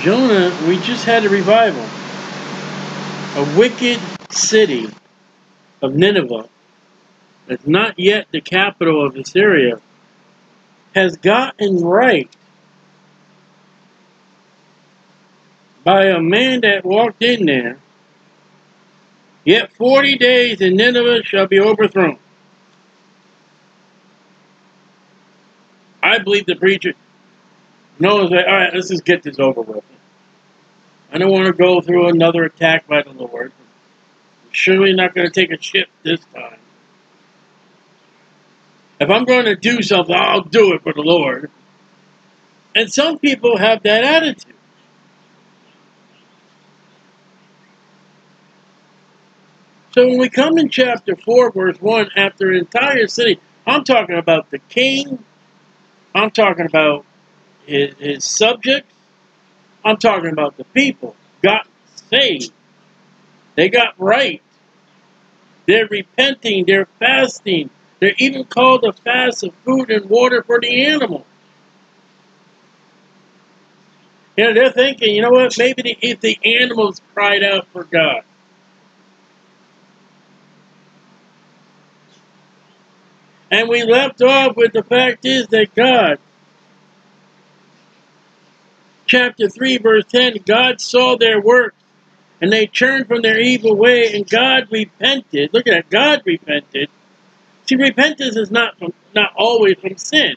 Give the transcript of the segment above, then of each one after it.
Jonah, we just had a revival. A wicked city of Nineveh, that's not yet the capital of Assyria, has gotten right by a man that walked in there. Yet 40 days and Nineveh shall be overthrown. I believe the preacher knows that, all right, let's just get this over with. I don't want to go through another attack by the Lord. I'm surely not going to take a ship this time. If I'm going to do something, I'll do it for the Lord. And some people have that attitude. So when we come in chapter 4, verse 1, after an entire city, I'm talking about the king, I'm talking about his subjects, I'm talking about the people, got saved. They got right. They're repenting, they're fasting. They're even called a fast of food and water for the animal. You know, they're thinking, you know what, maybe if the animals cried out for God. And we left off with the fact is that God, chapter 3, verse 10, God saw their works, and they turned from their evil way, and God repented. Look at that, God repented. See, repentance is not always from sin.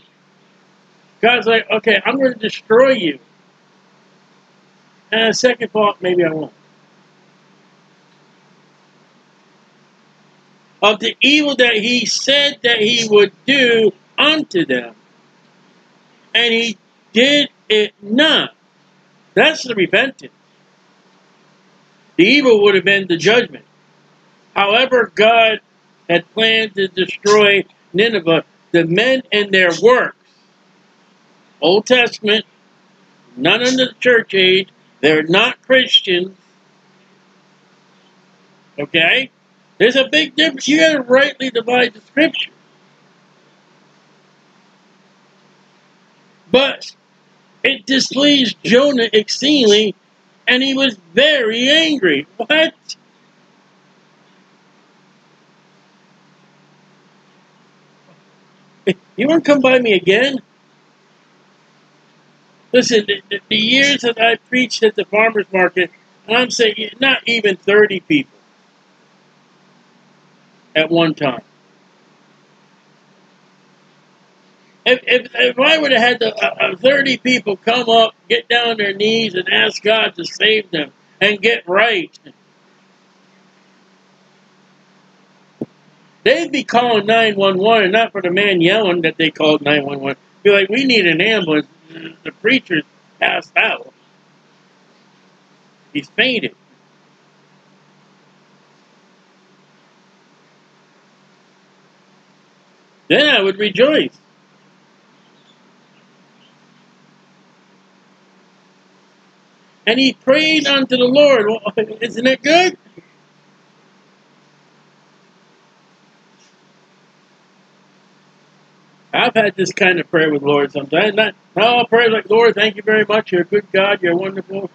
God's like, okay, I'm going to destroy you. And a second thought, maybe I won't. Of the evil that he said that he would do unto them. And he did it not. That's the repentance. The evil would have been the judgment. However, God had planned to destroy Nineveh, the men and their works. Old Testament, none in the church age, they're not Christians. Okay? There's a big difference. You gotta rightly divide the scripture. But it displeased Jonah exceedingly, and he was very angry. What? You want to come by me again? Listen, the years that I preached at the farmer's market, and I'm saying not even 30 people. At one time. If I would have had the, 30 people come up, get down on their knees and ask God to save them and get right, they'd be calling 911, and not for the man yelling that they called 911. Be like, we need an ambulance. The preacher's passed out. He's fainted. Then I would rejoice. And he prayed unto the Lord. Well, isn't it good? I've had this kind of prayer with the Lord sometimes. Not all prayers like, Lord, thank you very much. You're a good God. You're wonderful.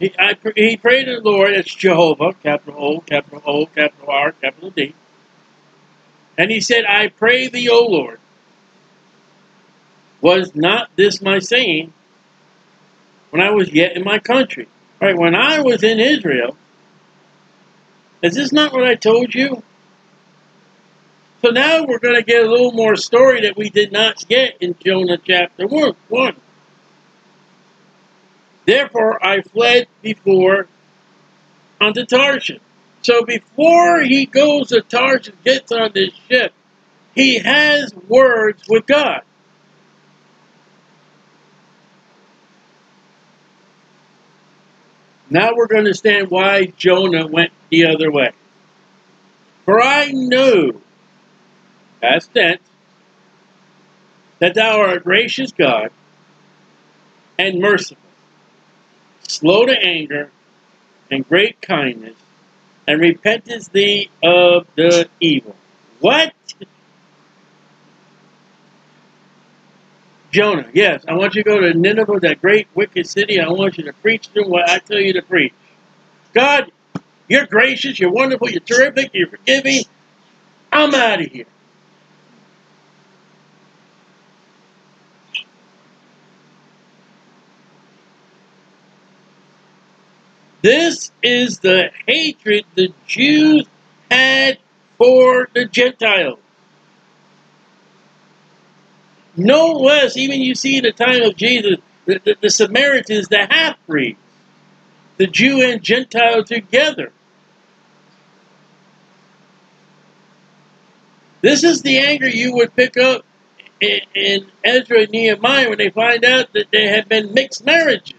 He prayed to the Lord. It's Jehovah, capital O, capital O, capital R, capital D. And he said, I pray thee, O Lord, was not this my saying when I was yet in my country? All right, when I was in Israel, is this not what I told you? So now we're going to get a little more story that we did not get in Jonah chapter 1. Therefore I fled before unto Tarshish. So before he goes to Tarshish and gets on this ship, he has words with God. Now we're going to understand why Jonah went the other way. For I knew, past tense, that thou art a gracious God and merciful, slow to anger and great kindness, and repentest thee of the evil. What? Jonah, yes, I want you to go to Nineveh, that great wicked city. I want you to preach to what I tell you to preach. God, you're gracious, you're wonderful, you're terrific, you're forgiving. I'm out of here. This is the hatred the Jews had for the Gentiles. No less, even you see in the time of Jesus, the Samaritans, the half-breeds, the Jew and Gentile together. This is the anger you would pick up in Ezra and Nehemiah when they find out that there have been mixed marriages.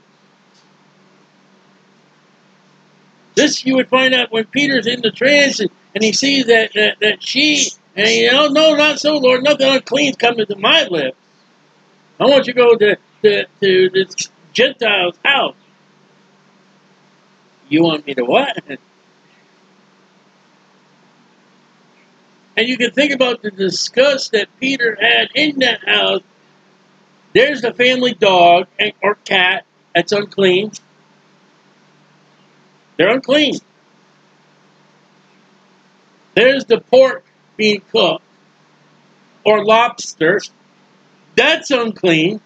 This you would find out when Peter's in the trance and he sees that she, and he, oh, no, not so, Lord, nothing unclean's coming to my lips. I want you to go to this Gentile's house. You want me to what? And you can think about the disgust that Peter had in that house. There's the family dog or cat that's unclean. They're unclean. There's the pork being cooked or lobster. That's unclean.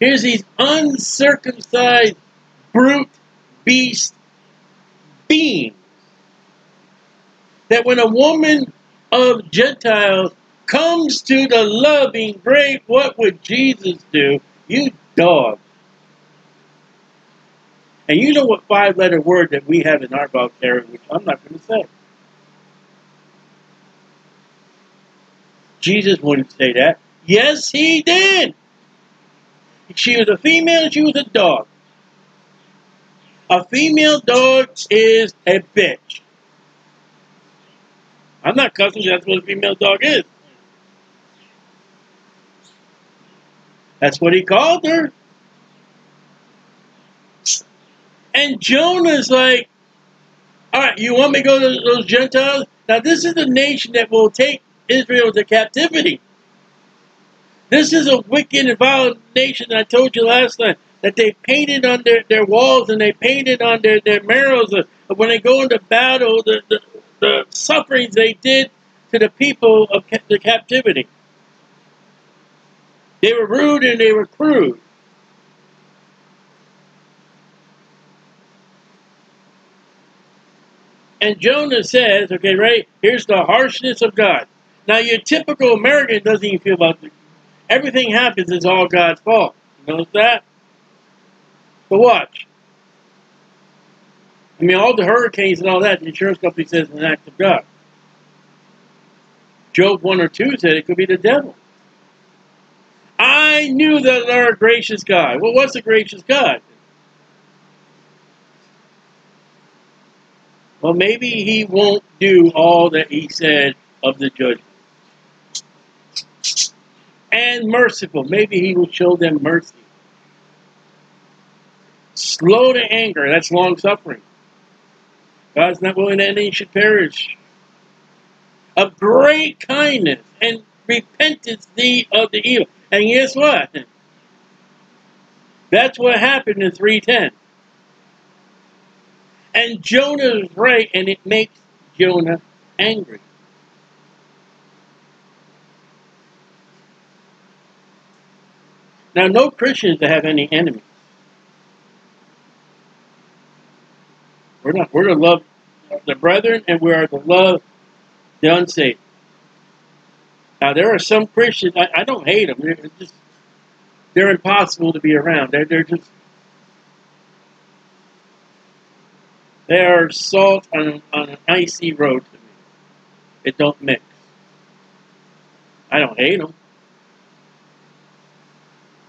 Here's these uncircumcised brute beast beings that when a woman of Gentiles comes to the loving grave, what would Jesus do? You dog. And you know what 5-letter word that we have in our vocabulary, which I'm not going to say. Jesus wouldn't say that. Yes, he did. She was a female, she was a dog. A female dog is a bitch. I'm not cussing, that's what a female dog is. That's what he called her. And Jonah's like, all right, you want me to go to those Gentiles? Now, this is the nation that will take Israel to captivity. This is a wicked and violent nation. I told you last time that they painted on their walls and they painted on their marrows. When they go into battle, the sufferings they did to the people of the captivity. They were rude and they were crude. And Jonah says, okay, right, here's the harshness of God. Now, your typical American doesn't even feel about it. Everything happens is all God's fault. You notice that? But watch. I mean, all the hurricanes and all that, the insurance company says is an act of God. Job 1 or 2 said it could be the devil. I knew that thou art a gracious God. Well, what's a gracious God? Well, maybe he won't do all that he said of the judgment. And merciful. Maybe he will show them mercy. Slow to anger. That's long suffering. God's not willing that any should perish. Of great kindness and repentance thee of the evil. And guess what? That's what happened in 3:10. And Jonah is right, and it makes Jonah angry. Now, no Christians that have any enemies. We're to love the brethren, and we are to love the unsaved. Now, there are some Christians, I don't hate them, they're impossible to be around. They are salt on an icy road to me. It don't mix. I don't hate them.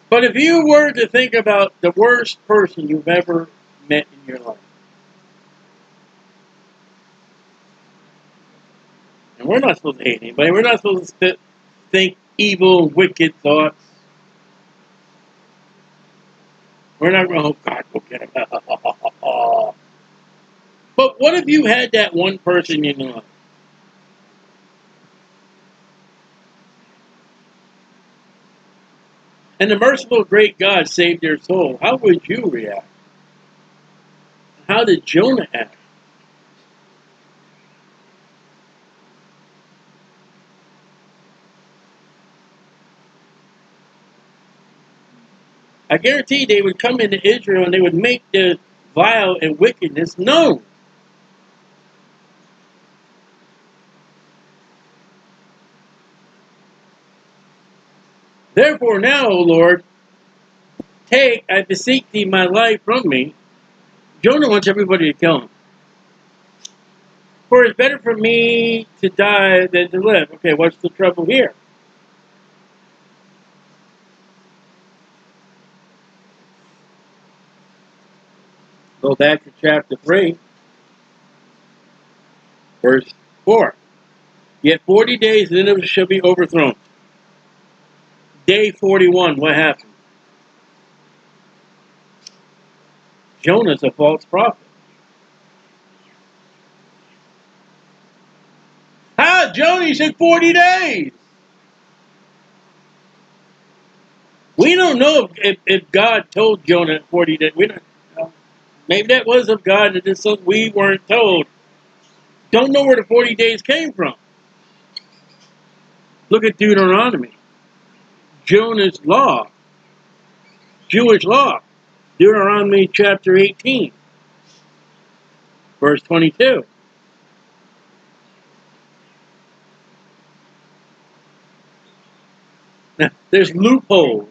But if you were to think about the worst person you've ever met in your life, and we're not supposed to hate anybody, we're not supposed to think evil, wicked thoughts. We're not going, oh God, go get him. But what if you had that one person in your life? and the merciful great God saved their soul, how would you react? How did Jonah act? I guarantee they would come into Israel and they would make their vile and wickedness known. Therefore now, O Lord, take, I beseech thee, my life from me. Jonah wants everybody to kill him. For it's better for me to die than to live. Okay, what's the trouble here? Go back to chapter 3, verse 4. Yet 40 days, and then it shall be overthrown. Day 41, what happened? Jonah's a false prophet. How? Jonah said 40 days. We don't know if God told Jonah 40 days. We don't. Maybe that was of God, and this something we weren't told. Don't know where the 40 days came from. Look at Deuteronomy. Jonah's law. Jewish law. Deuteronomy chapter 18. Verse 22. Now, there's loopholes.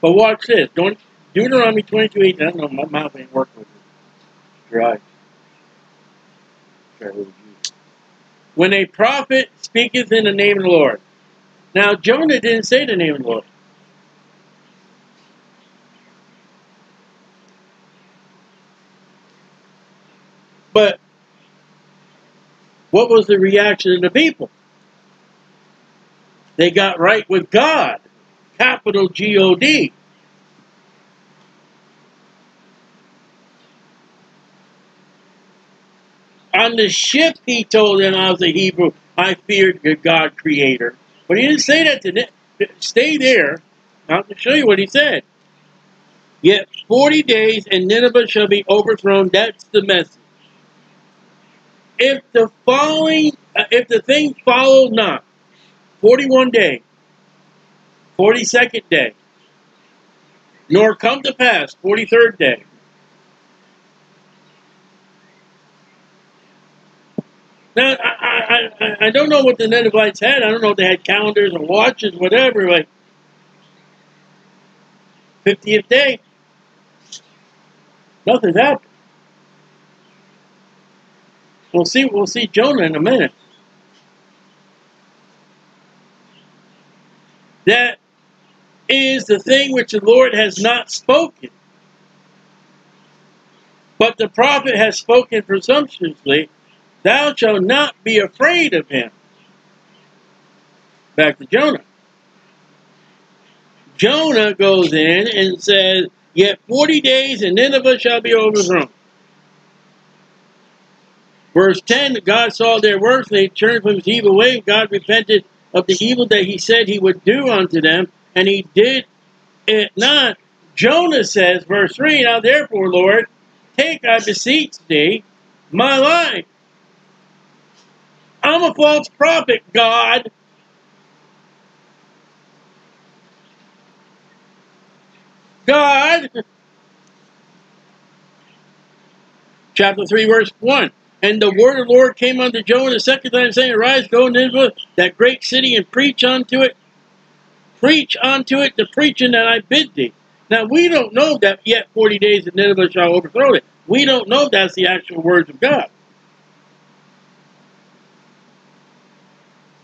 But watch this. Don't... Deuteronomy 22:8. I don't know, my mouth ain't working with it. Dry. When a prophet speaketh in the name of the Lord. Now, Jonah didn't say the name of the Lord. But what was the reaction of the people? They got right with God. Capital G-O-D. On the ship, he told them, I was a Hebrew, I feared your God creator. But he didn't say that to them. Stay there. I'll show you what he said. Yet 40 days and Nineveh shall be overthrown. That's the message. If the thing follow not, 41 day, 42nd day, nor come to pass, 43rd day, now, I don't know what the Ninevites had. I don't know if they had calendars or watches, whatever. Like 50th day, nothing happened. We'll see. We'll see Jonah in a minute. That is the thing which the Lord has not spoken, but the prophet has spoken presumptuously. Thou shalt not be afraid of him. Back to Jonah. Jonah goes in and says, yet 40 days and Nineveh shall be overthrown. Verse 10, God saw their works, and they turned from his evil way, and God repented of the evil that he said he would do unto them, and he did it not. Jonah says, verse 3, now therefore, Lord, take, I beseech thee, my life. I'm a false prophet, God. God. Chapter 3, verse 1. And the word of the Lord came unto Jonah the second time, saying, Arise, go into Nineveh, that great city, and preach unto it. Preach unto it the preaching that I bid thee. Now, we don't know that yet 40 days and Nineveh shall overthrow it. We don't know that's the actual words of God.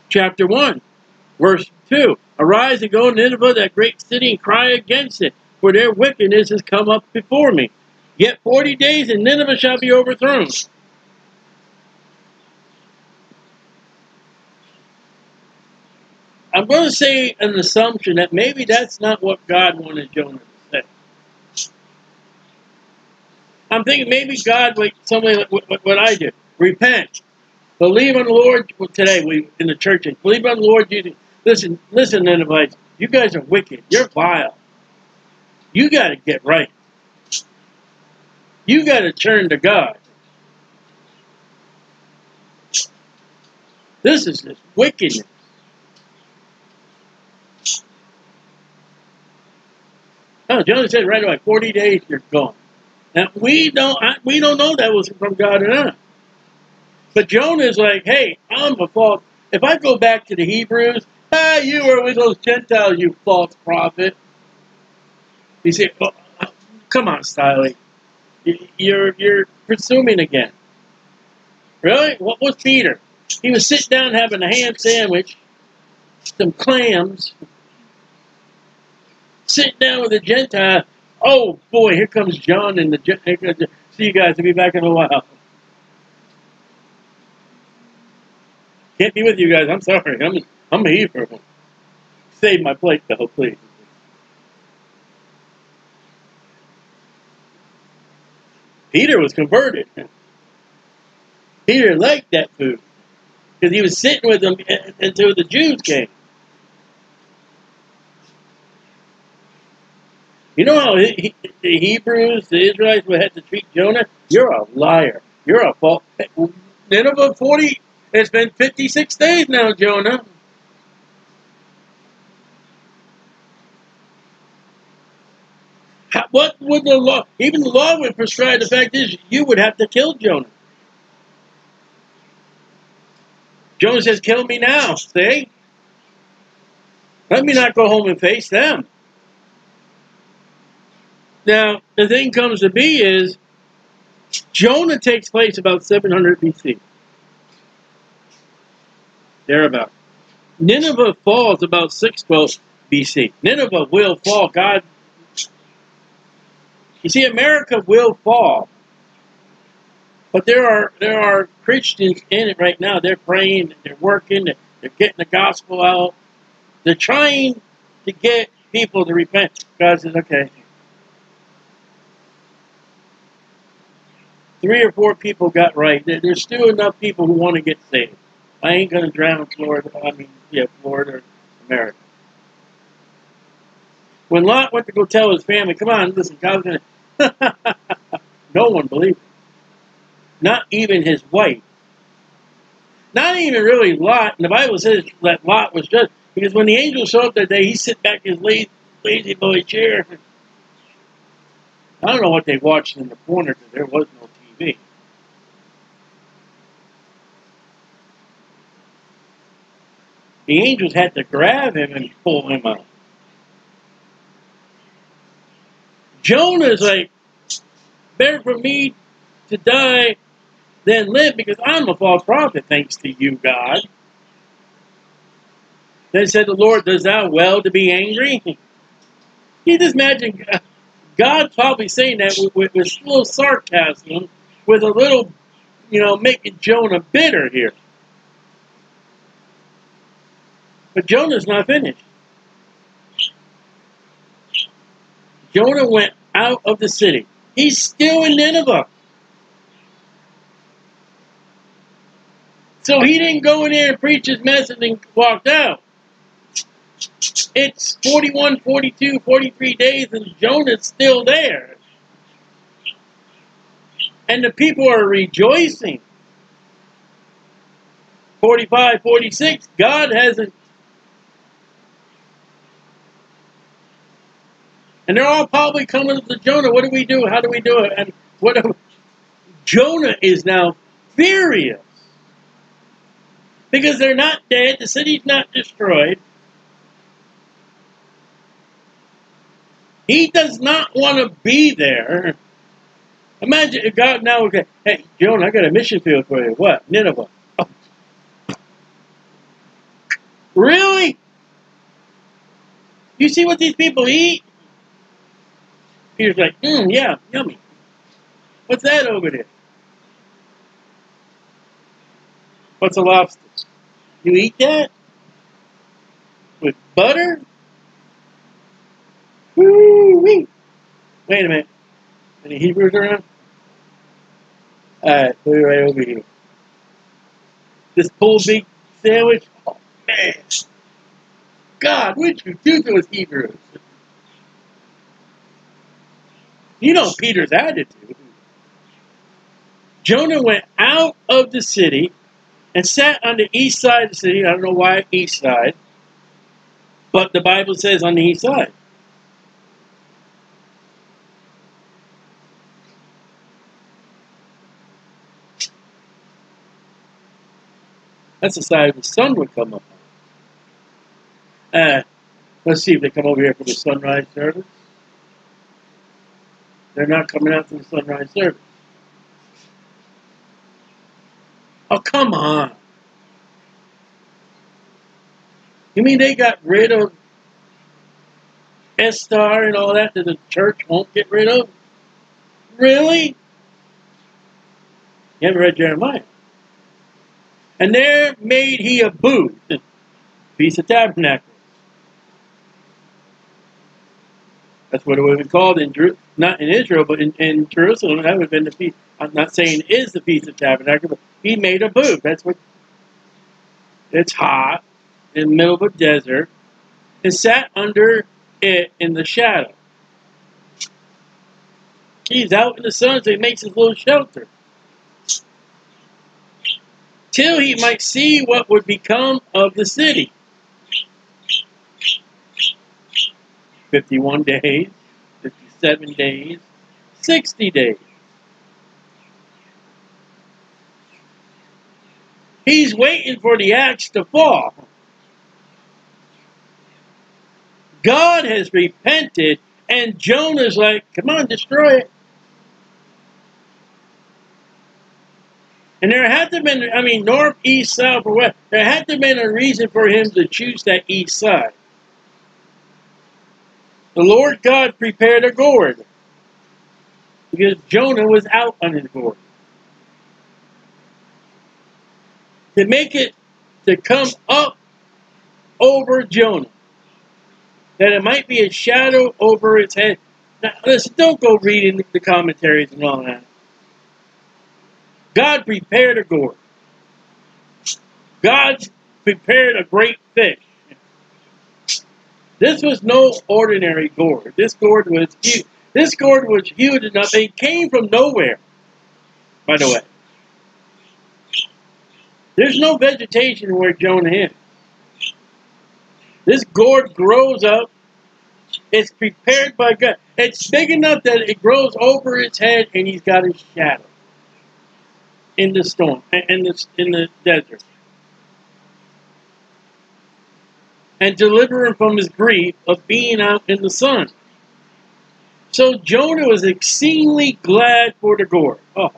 Chapter 1, verse 2. Arise and go to Nineveh, that great city, and cry against it, for their wickedness has come up before me. Yet 40 days, and Nineveh shall be overthrown. I'm going to say an assumption that maybe that's not what God wanted Jonah to say. I'm thinking maybe God, like somebody, like what I do, repent. Believe on the Lord today. We in the church, believe on the Lord Jesus. Listen, Ninevites, you guys are wicked. You're vile. You got to get right. You got to turn to God. This is just wickedness. No, Jonah said right away, 40 days you're gone. And we don't know that was from God or not. But Jonah is like, hey, I'm a false. If I go back to the Hebrews, ah, you were with those Gentiles, you false prophet. You say, oh, come on, Stiley. You're presuming again. Really? What was Peter? He was sitting down having a ham sandwich, some clams, sitting down with a Gentile. Oh boy, here comes John and the Gentile. See you guys, I'll be back in a while. Can't be with you guys, I'm sorry. I'm a Hebrew. Save my plate though, please. Peter was converted. Peter liked that food. Because he was sitting with them until the Jews came. You know how the Hebrews, the Israelites would have to treat Jonah? You're a liar. You're a false. Nineveh 40, it's been 56 days now, Jonah. What would the law, even the law would prescribe the fact is you would have to kill Jonah. Jonah says, kill me now, see? Let me not go home and face them. Now, the thing comes to be is, Jonah takes place about 700 BC. Thereabout. Nineveh falls about 612 BC. Nineveh will fall. God, you see, America will fall. But there are Christians in it right now. They're praying, they're working, they're getting the gospel out. They're trying to get people to repent. God says, okay. 3 or 4 people got right. There's still enough people who want to get saved. I ain't going to drown Florida. I mean, yeah, Florida or America. When Lot went to go tell his family, come on, listen, God's going to... No one believed him. Not even his wife. Not even really Lot. And the Bible says that Lot was judged. Because when the angel showed up that day, he sat back in his lazy boy chair. I don't know what they watched in the corner because there was no TV. The angels had to grab him and pull him out. Jonah's like, better for me to die than live, because I'm a false prophet, thanks to you, God. Then said the Lord, does thou well to be angry? Can you just imagine God probably saying that with a little sarcasm, with a little, you know, making Jonah bitter here. But Jonah's not finished. Jonah went out of the city. He's still in Nineveh. So he didn't go in there and preach his message and walked out. It's 41, 42, 43 days and Jonah's still there. And the people are rejoicing. 45, 46, God hasn't. And they're all probably coming up to Jonah. What do we do? How do we do it? And what? Jonah is now furious. Because they're not dead. The city's not destroyed. He does not want to be there. Imagine if God now would go, hey, Jonah, I got a mission field for you. What? Nineveh. Oh. Really? You see what these people eat? Peter's like, yeah, yummy. What's that over there? What's a lobster? You eat that? With butter? Woo-wee! Wait a minute. Any Hebrews around? Alright, we'll be right over here. This pulled beef sandwich? Oh, man! God, what did you do to those Hebrews? You know Peter's attitude. Jonah went out of the city and sat on the east side of the city. I don't know why east side, but the Bible says on the east side. That's the side the sun would come up on. Let's see if they come over here for the sunrise service. They're not coming out to the sunrise service. Oh, come on. You mean they got rid of Esther and all that the church won't get rid of? Really? You haven't read Jeremiah. And there made he a booth, Feast of Tabernacles. That's what it would have been called, not in Israel, but in Jerusalem. That would have been the Feast. I'm not saying it is the Feast of Tabernacles, but he made a booth. That's what. It's hot in the middle of a desert, and sat under it in the shadow. He's out in the sun, so he makes his little shelter. Till he might see what would become of the city. 51 days, 57 days, 60 days. He's waiting for the axe to fall. God has repented, and Jonah's like, come on, destroy it. And there had to have been, I mean, north, east, south, or west, there had to have been a reason for him to choose that east side. The Lord God prepared a gourd because Jonah was out on his gourd. To make it to come up over Jonah, that it might be a shadow over its head. Now, listen, don't go reading the commentaries and all that. God prepared a gourd. God prepared a great fish. This was no ordinary gourd. This gourd was huge. This gourd was huge enough. It came from nowhere, by the way. There's no vegetation where Jonah is. This gourd grows up. It's prepared by God. It's big enough that it grows over its head, and he's got his shadow. In the storm, in the desert. And deliver him from his grief of being out in the sun. So Jonah was exceedingly glad for the gourd. Oh,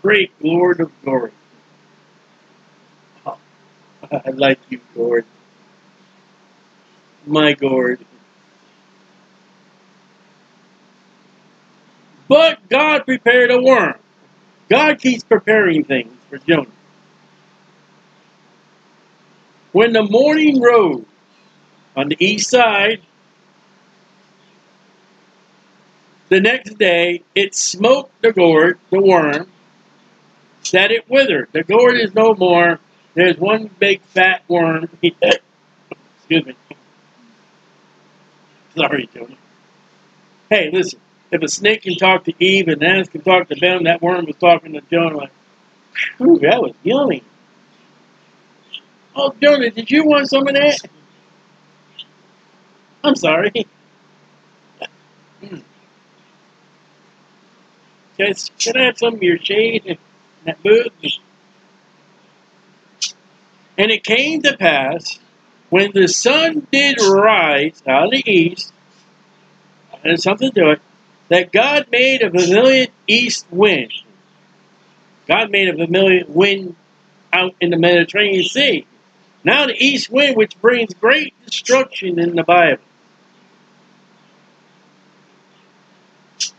great Lord of glory. Oh, I like you, gourd. My gourd. But God prepared a worm. God keeps preparing things for Jonah. When the morning rose on the east side, the next day it smote the gourd, the worm, that it withered. The gourd is no more. There's one big fat worm. Excuse me. Sorry, Jonah. Hey, listen. If a snake can talk to Eve and Adam can talk to them, that worm was talking to Jonah like, ooh, that was yummy. Oh, Jonah, did you want some of that? I'm sorry. Can I have some of your shade and that booth? And it came to pass, when the sun did rise out of the east, and something to do it, that God made a familiar east wind. God made a familiar wind out in the Mediterranean Sea. Now the east wind, which brings great destruction in the Bible.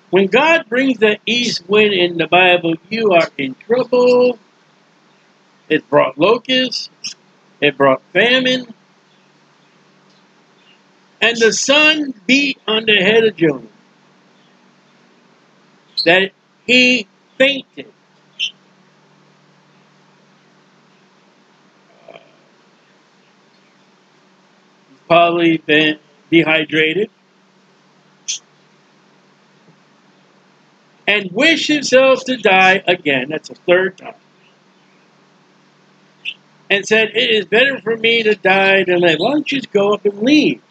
When God brings the east wind in the Bible, you are in trouble. It brought locusts. It brought famine. And the sun beat on the head of Jonah, that he fainted. probably been dehydrated, and wish himself to die again. That's a third time. And said, it is better for me to die than live. Why don't you just go up and leave?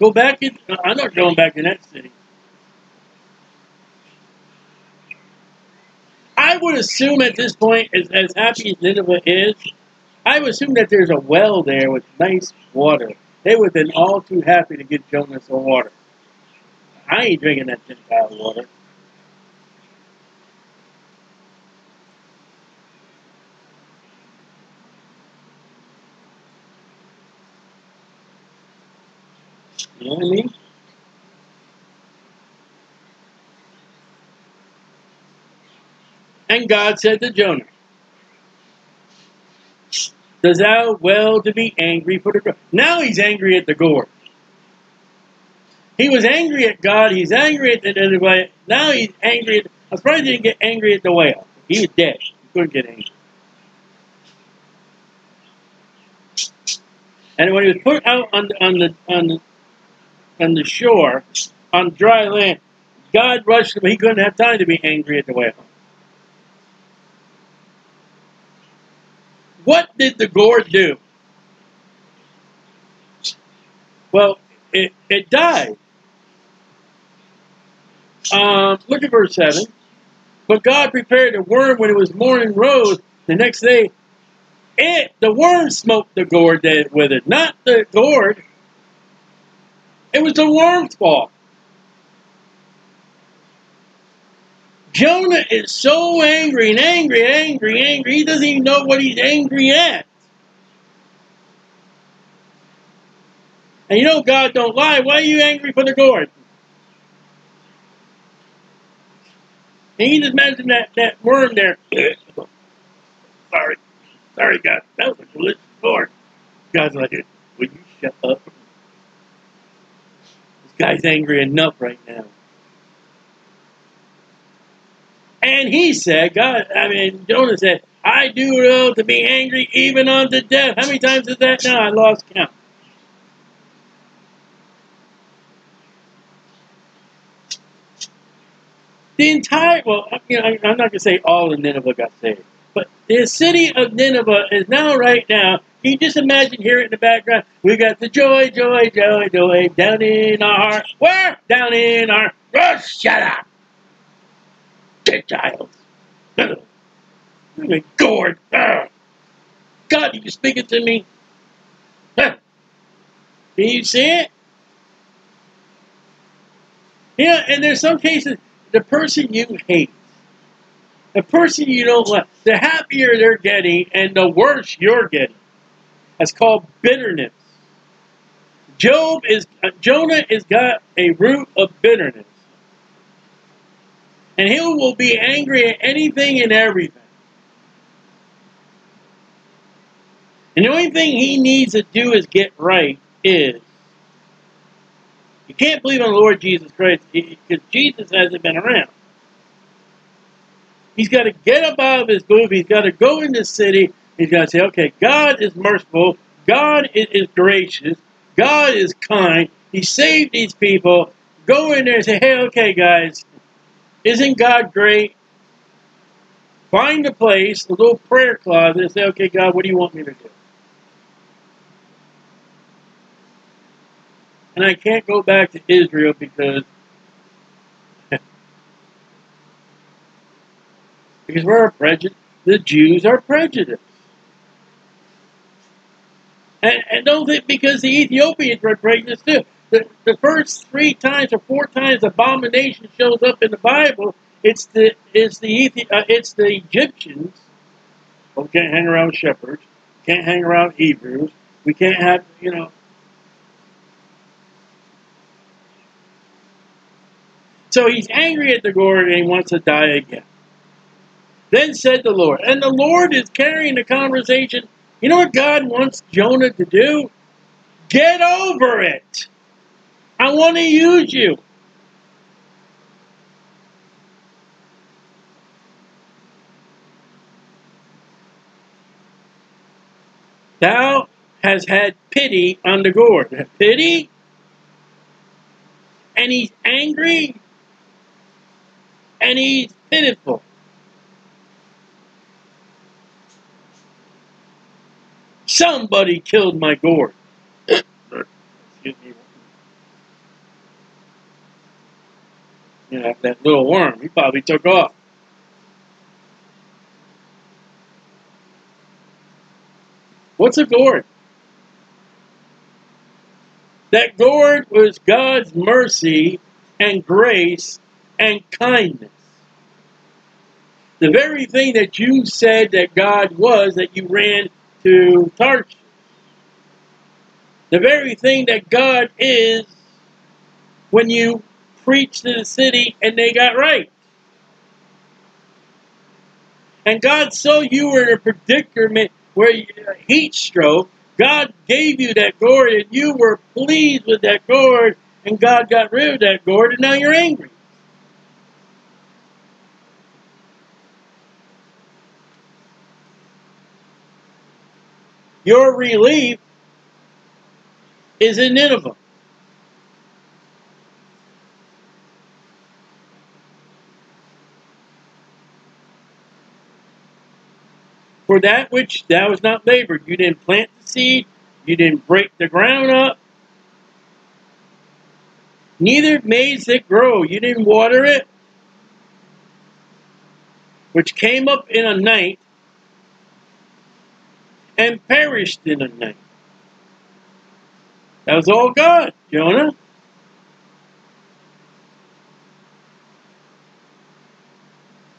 Go back in. I'm not going back in that city. I would assume at this point, as happy as Nineveh is, I would assume that there's a well there with nice water. They would have been all too happy to get Jonah some water. I ain't drinking that Gentile water. You know what I mean? And God said to Jonah, does thou well to be angry for the gore? Now he's angry at the gore. He was angry at God. He's angry at the whale. Now he's angry. I'm surprised he didn't get angry at the whale. He was dead. He couldn't get angry. And when he was put out on the shore, on dry land, God rushed him. He couldn't have time to be angry at the whale. What did the gore do? Well, it died. Look at verse 7. But God prepared a worm when it was morning rose. The next day, the worm smoked the gourd dead with it, not the gourd. It was the worm's fault. Jonah is so angry and angry and angry and angry, he doesn't even know what he's angry at. And you know God don't lie. Why are you angry for the gourd? And you just mentioned that worm there. Sorry. Sorry, God. That was a delicious gourd. God's like, will you shut up? This guy's angry enough right now. And he said, Jonah said, I do well to be angry even unto death. How many times is that now? I lost count. The entire, I'm not going to say all of Nineveh got saved, but the city of Nineveh is now, right now, can you just imagine here in the background, we got the joy, joy, joy, joy, down in our heart. Where? Down in our, oh, shut up. Gentiles. Gourd. God, you speaking to me? Can you see it? Yeah, and there's some cases, the person you hate, the person you don't like, the happier they're getting and the worse you're getting. That's called bitterness. Jonah has got a root of bitterness. And he will be angry at anything and everything. And the only thing he needs to do is get right is, you can't believe on the Lord Jesus Christ because Jesus hasn't been around. He's got to get up out of his booth. He's got to go in the city. He's got to say, okay, God is merciful. God is gracious. God is kind. He saved these people. Go in there and say, hey, okay, guys. Isn't God great? Find a place, a little prayer closet, and say, okay, God, what do you want me to do? And I can't go back to Israel because we're prejudiced. The Jews are prejudiced. And don't think because the Ethiopians were prejudiced too. The first 3 times or 4 times abomination shows up in the Bible, it's the Egyptians. Well, we can't hang around shepherds. Can't hang around Hebrews. We can't have, you know. So he's angry at the gourd and he wants to die again. Then said the Lord, and the Lord is carrying the conversation. You know what God wants Jonah to do? Get over it. I want to use you. Thou has had pity on the gourd. Pity? And he's angry? And he's pitiful. Somebody killed my gourd. Excuse me. You know, that little worm, he probably took off. What's a gourd? That gourd was God's mercy and grace and kindness. The very thing that you said that God was, that you ran to Tarshish. The very thing that God is when you preach to the city and they got right. And God saw you were in a predicament where you had a heat stroke. God gave you that gourd and you were pleased with that gourd, and God got rid of that gourd, and now you're angry. Your relief is in Nineveh. For that which thou hast not labored, you didn't plant the seed, you didn't break the ground up, neither made it grow, you didn't water it, which came up in a night and perished in a night. That was all God, Jonah.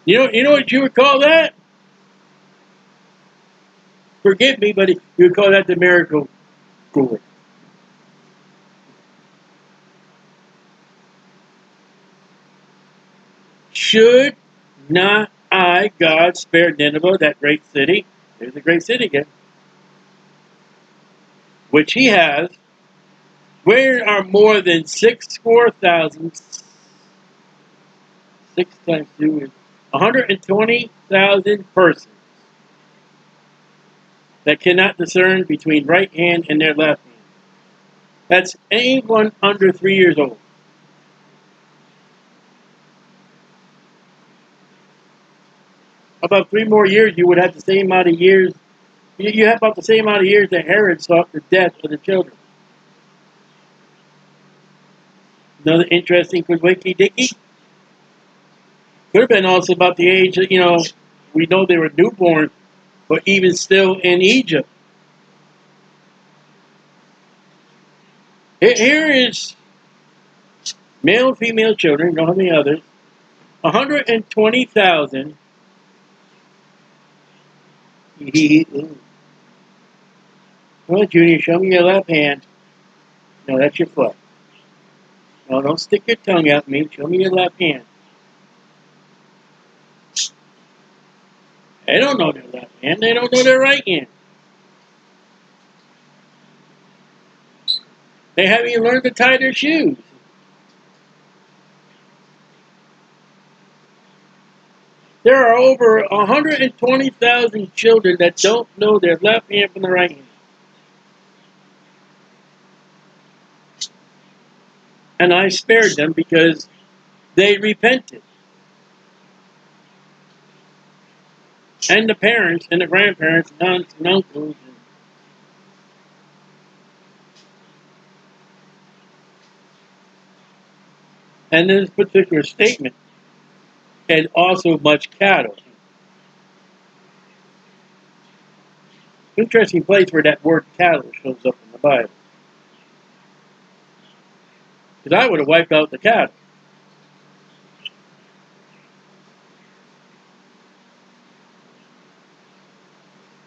You know what you would call that? Forgive me, but you would call that the miracle gourd. Should not I, God, spare Nineveh, that great city? There's a great city again. Which he has, where are more than 6,000, 120,000 persons that cannot discern between right hand and their left hand. That's anyone under 3 years old. About 3 more years, you would have the same amount of years. You have about the same amount of years that Herod sought the death of the children. Another interesting Kwinky Dicky. Could have been also about the age that, you know, we know they were newborn, but even still in Egypt. Here is male and female children, don't have any others, 120,000. Well, Junior, show me your left hand. No, that's your foot. No, don't stick your tongue out at me. Show me your left hand. They don't know their left hand. They don't know their right hand. They haven't even learned to tie their shoes. There are over 120,000 children that don't know their left hand from the right hand. And I spared them because they repented. And the parents and the grandparents, aunts and uncles. And this particular statement, and also much cattle. Interesting place where that word cattle shows up in the Bible. Because I would have wiped out the cattle.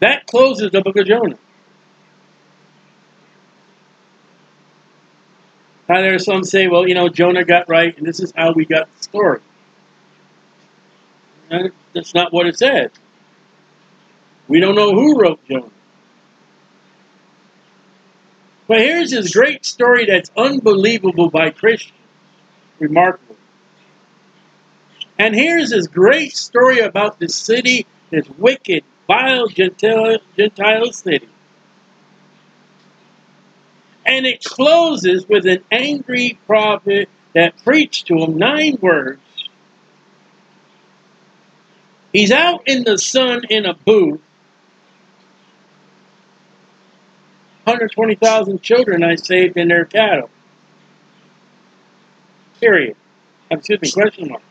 That closes the book of Jonah. Now there are some say, well, you know, Jonah got right, and this is how we got the story. And that's not what it said. We don't know who wrote Jonah. But here's this great story that's unbelievable by Christians. Remarkable. And here's this great story about this city, this wicked, vile Gentile city. And it closes with an angry prophet that preached to him 9 words. He's out in the sun in a booth. 120,000 children I saved in their cattle. Period. Excuse me, question mark.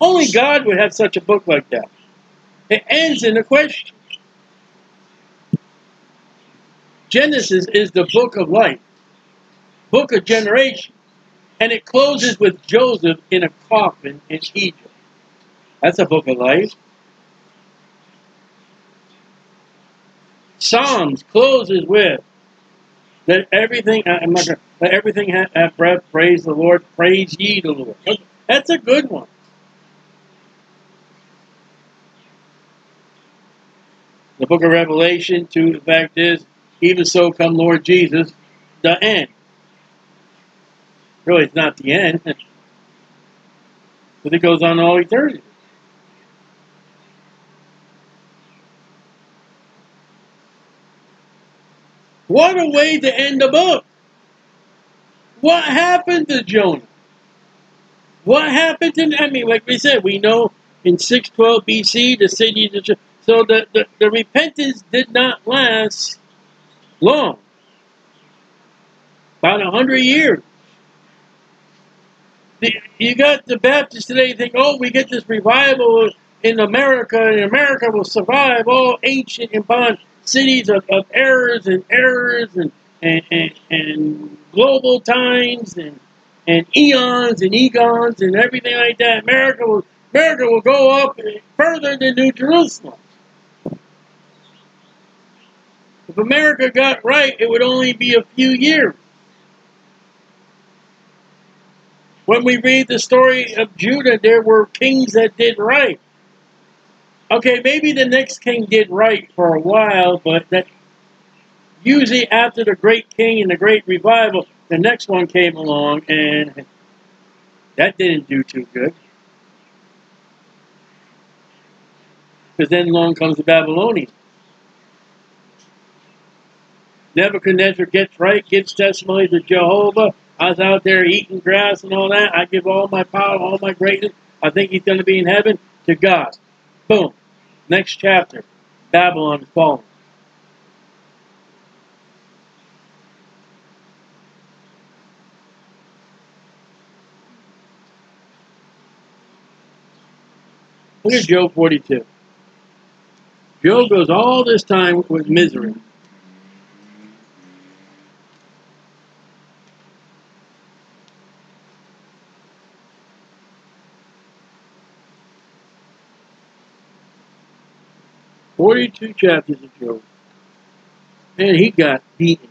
Only God would have such a book like that. It ends in a question. Genesis is the book of life, book of generation, and it closes with Joseph in a coffin in Egypt. That's a book of life. Psalms closes with that everything. I'm not gonna, that everything hath breath, praise the Lord, praise ye the Lord. That's a good one. The book of Revelation, too, the fact is, even so come Lord Jesus, the end. Really, it's not the end, but it goes on all eternity. What a way to end the book! What happened to Jonah? What happened to Nineveh? Like we said, we know in 612 BC, the city... So the repentance did not last long, about 100 years. You got the Baptists today think, oh, we get this revival in America, and America will survive all ancient and bond cities of errors and errors and global times and eons and egons and everything like that. America will go up further than New Jerusalem. If America got right, it would only be a few years. When we read the story of Judah, there were kings that did right. Okay, maybe the next king did right for a while, but that usually after the great king and the great revival, the next one came along, and that didn't do too good. Because then along comes the Babylonians. Nebuchadnezzar gets right, gives testimony to Jehovah. I was out there eating grass and all that. I give all my power, all my greatness. I think he's going to be in heaven to God. Boom. Next chapter. Babylon is falling. Look at Job 42. Job goes all this time with misery. Two chapters of Job. Man, he got beaten.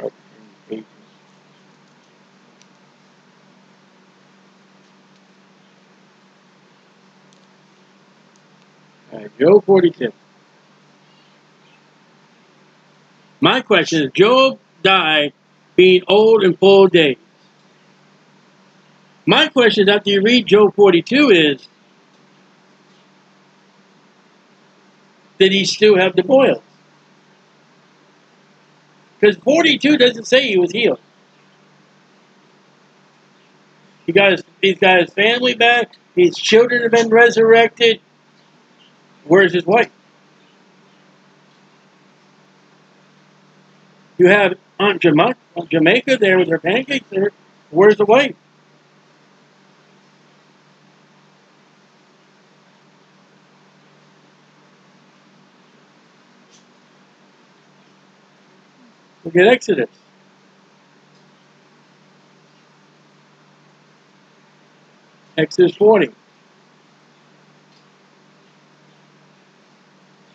All right, Job 42. My question is, Job died being old and full of days. My question after you read Job 42 is, did he still have the boils? Because 42 doesn't say he was healed. He's got his family back. His children have been resurrected. Where's his wife? You have Aunt Jamaica there with her pancakes there. Where's the wife? Look at Exodus. Exodus 40.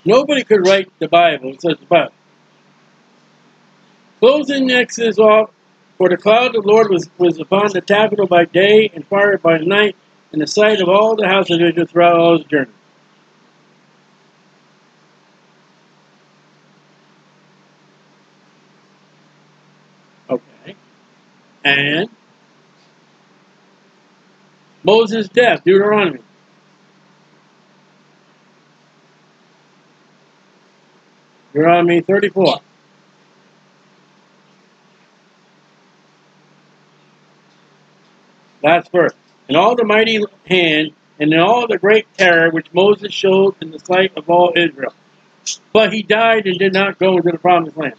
Nobody could write the Bible. It says the Bible. Closing Exodus off, for the cloud of the Lord was upon the tabernacle by day and fire by night in the sight of all the house of Israel throughout all his journey. Okay. And Moses' death, Deuteronomy. Deuteronomy 34. Last verse. And all the mighty hand, and in all the great terror which Moses showed in the sight of all Israel. But he died and did not go into the promised land.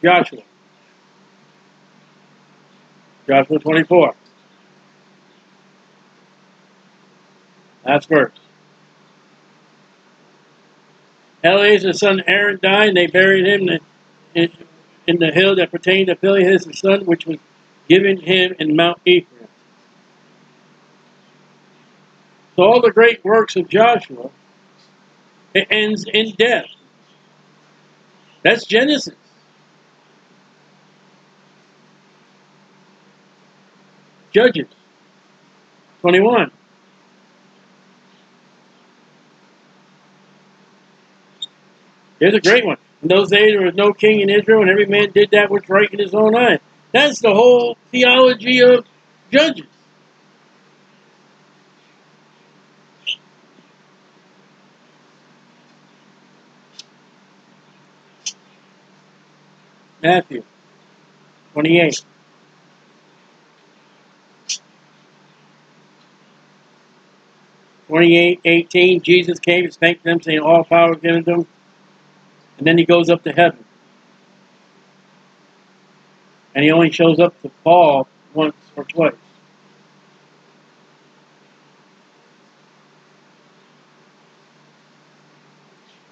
Joshua. Joshua 24. Last verse. Eleazar's son Aaron died, and they buried him in the hill that pertained to Phinehas his son, which was given him in Mount Ephraim. So all the great works of Joshua, it ends in death. That's Genesis. Judges 21. Here's a great one. In those days there was no king in Israel, and every man did that which was right in his own eye. That's the whole theology of Judges. Matthew 28. Jesus came and thanked them, saying, all power is given to them. And then he goes up to heaven. And he only shows up to Paul once or twice.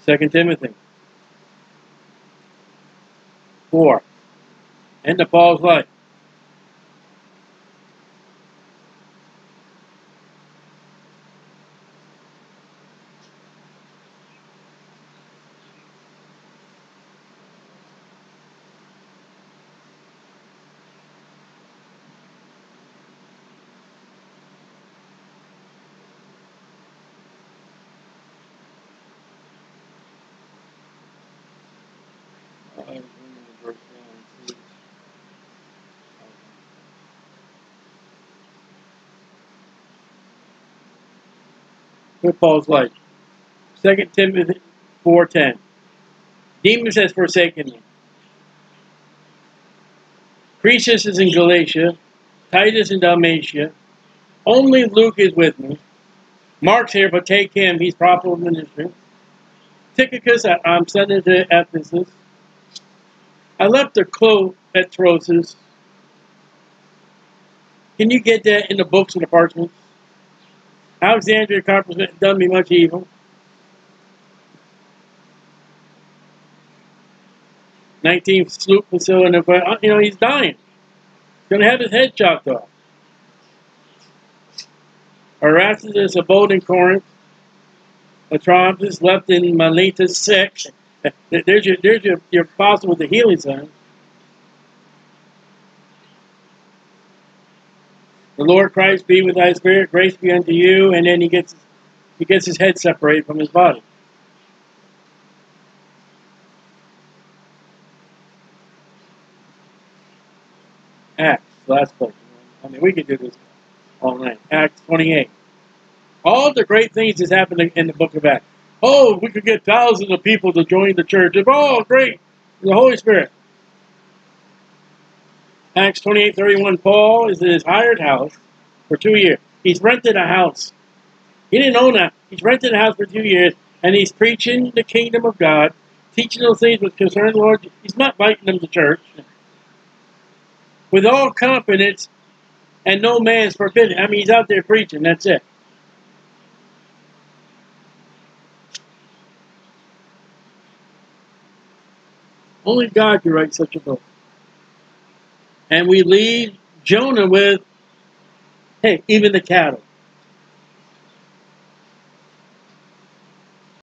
Second Timothy 4. End of Paul's life. Paul's life. 2 Timothy 4:10. Demas has forsaken me. Croesus is in Galatia, Titus in Dalmatia. Only Luke is with me. Mark's here, but take him. He's proper of ministry. Tychicus, I'm sending to Ephesus. I left the cloak at Troas. Can you get that in the books and the parchments? Alexandria hath done me much evil. 19th sloop facility, but you know he's dying. He's gonna have his head chopped off. Erastus abode in Corinth. Atrompus left in Miletus sick. There's your apostle with the healing sign. The Lord Christ be with thy spirit, grace be unto you, and then he gets his head separated from his body. Acts, last book. I mean, we could do this all night. Acts 28. All the great things that's happened in the book of Acts. Oh, we could get thousands of people to join the church. Oh, great. The Holy Spirit. Acts 28:31, Paul is in his hired house for 2 years. He's rented a house. He didn't own that. He's rented a house for 2 years, and he's preaching the kingdom of God, teaching those things which concern the Lord. He's not inviting them to church. With all confidence, and no man's forbidden. I mean, he's out there preaching. That's it. Only God could write such a book. And we leave Jonah with, hey, even the cattle.